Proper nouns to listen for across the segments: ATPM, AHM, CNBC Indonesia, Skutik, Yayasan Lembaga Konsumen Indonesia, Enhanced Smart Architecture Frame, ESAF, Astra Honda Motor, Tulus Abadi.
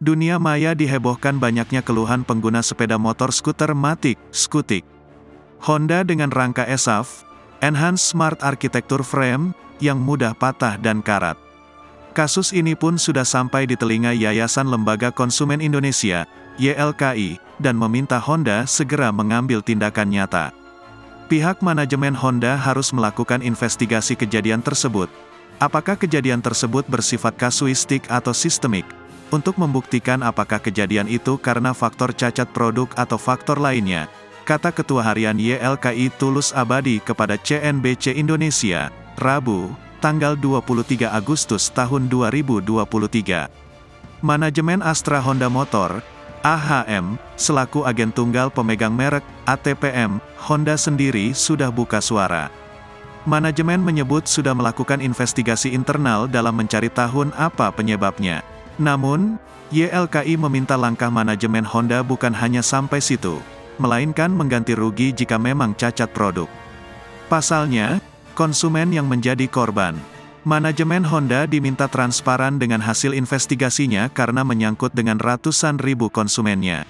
Dunia maya dihebohkan banyaknya keluhan pengguna sepeda motor skuter Matic, Skutik. Honda dengan rangka ESAF, Enhanced Smart Architecture Frame, yang mudah patah dan karat. Kasus ini pun sudah sampai di telinga Yayasan Lembaga Konsumen Indonesia, YLKI, dan meminta Honda segera mengambil tindakan nyata. Pihak manajemen Honda harus melakukan investigasi kejadian tersebut. Apakah kejadian tersebut bersifat kasuistik atau sistemik? Untuk membuktikan apakah kejadian itu karena faktor cacat produk atau faktor lainnya, kata Ketua Harian YLKI Tulus Abadi kepada CNBC Indonesia, Rabu, tanggal 23 Agustus tahun 2023. Manajemen Astra Honda Motor, AHM, selaku agen tunggal pemegang merek, ATPM, Honda sendiri sudah buka suara. Manajemen menyebut sudah melakukan investigasi internal dalam mencari tahun apa penyebabnya. Namun, YLKI meminta langkah manajemen Honda bukan hanya sampai situ, melainkan mengganti rugi jika memang cacat produk. Pasalnya, konsumen yang menjadi korban. Manajemen Honda diminta transparan dengan hasil investigasinya karena menyangkut dengan ratusan ribu konsumennya.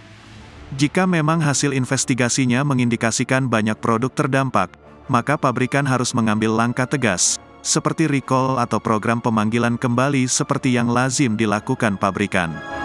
Jika memang hasil investigasinya mengindikasikan banyak produk terdampak, maka pabrikan harus mengambil langkah tegas, seperti recall atau program pemanggilan kembali seperti yang lazim dilakukan pabrikan.